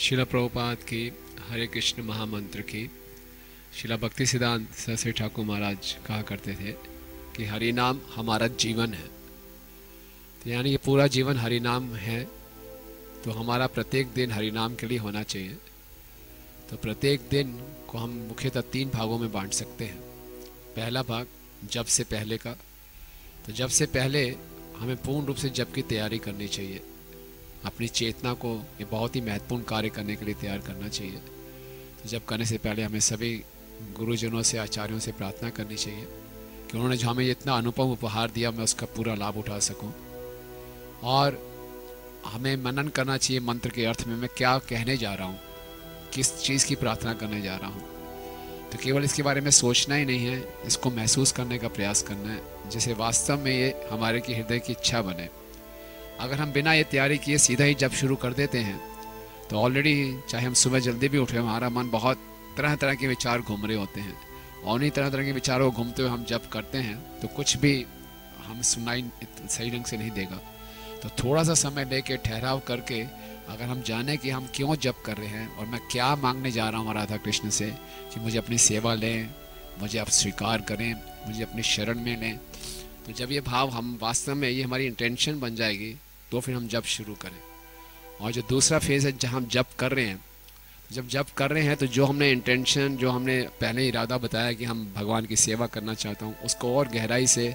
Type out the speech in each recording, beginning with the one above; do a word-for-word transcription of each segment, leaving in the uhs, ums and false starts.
शिला प्रभुपात के हरे कृष्ण महामंत्र के शिला भक्ति सिद्धांत सरस्वती ठाकुर महाराज कहा करते थे कि हरिनाम हमारा जीवन है। तो यानी ये पूरा जीवन हरिनाम है, तो हमारा प्रत्येक दिन हरिनाम के लिए होना चाहिए। तो प्रत्येक दिन को हम मुख्यतः तीन भागों में बांट सकते हैं। पहला भाग जप से पहले का, तो जप से पहले हमें पूर्ण रूप से जप की तैयारी करनी चाहिए। अपनी चेतना को ये बहुत ही महत्वपूर्ण कार्य करने के लिए तैयार करना चाहिए। तो जप करने से पहले हमें सभी गुरुजनों से, आचार्यों से प्रार्थना करनी चाहिए कि उन्होंने जो हमें इतना अनुपम उपहार दिया, मैं उसका पूरा लाभ उठा सकूं। और हमें मनन करना चाहिए मंत्र के अर्थ में, मैं क्या कहने जा रहा हूँ, किस चीज़ की प्रार्थना करने जा रहा हूँ। तो केवल इसके बारे में सोचना ही नहीं है, इसको महसूस करने का प्रयास करना है, जैसे वास्तव में ये हमारे की हृदय की इच्छा बने। अगर हम बिना ये तैयारी किए सीधा ही जब शुरू कर देते हैं, तो ऑलरेडी चाहे हम सुबह जल्दी भी उठे, हमारा मन बहुत तरह तरह के विचार घूम रहे होते हैं, और उन्हीं तरह तरह के विचारों को घूमते हुए हम जब करते हैं तो कुछ भी हम सुनाई सही ढंग से नहीं देगा। तो थोड़ा सा समय लेके ठहराव करके अगर हम जाने कि हम क्यों जप कर रहे हैं और मैं क्या मांगने जा रहा हूँ राधा कृष्ण से कि मुझे अपनी सेवा लें, मुझे आप स्वीकार करें, मुझे अपनी शरण में लें। तो जब ये भाव हम वास्तव में, ये हमारी इंटेंशन बन जाएगी, तो फिर हम जप शुरू करें। और जो दूसरा फेज़ है, जहाँ हम जप कर रहे हैं, जब जप कर रहे हैं तो जो हमने इंटेंशन, जो हमने पहले इरादा बताया कि हम भगवान की सेवा करना चाहता हूँ, उसको और गहराई से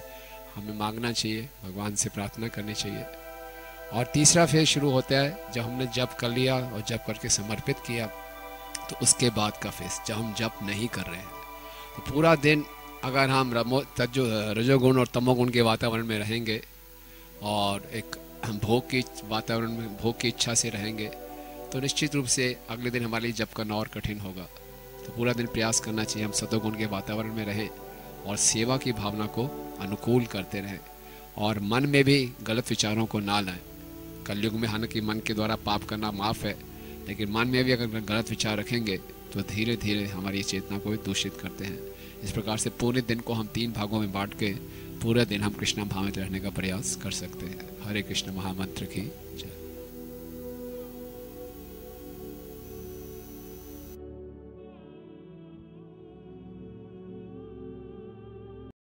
हमें मांगना चाहिए, भगवान से प्रार्थना करनी चाहिए। और तीसरा फेज शुरू होता है जब हमने जप कर लिया और जप करके समर्पित किया, तो उसके बाद का फेज जब हम जप नहीं कर रहे हैं। तो पूरा दिन अगर हम रमो तजो रजोगुण और तमोगुण के वातावरण में रहेंगे और एक हम भोग की वातावरण में, भोग की इच्छा से रहेंगे, तो निश्चित रूप से अगले दिन हमारे लिए जप करना और कठिन होगा। तो पूरा दिन प्रयास करना चाहिए हम सतोगुण के वातावरण में रहें और सेवा की भावना को अनुकूल करते रहें और मन में भी गलत विचारों को ना लाएँ। कलयुग में हालांकि मन के द्वारा पाप करना माफ़ है, लेकिन मन में भी अगर गलत विचार रखेंगे तो धीरे धीरे हमारी चेतना को भी दूषित करते हैं। इस प्रकार से पूरे दिन को हम तीन भागों में बांट के पूरा दिन हम कृष्णा भाव में रहने का प्रयास कर सकते हैं। हरे कृष्ण महामंत्र की जय।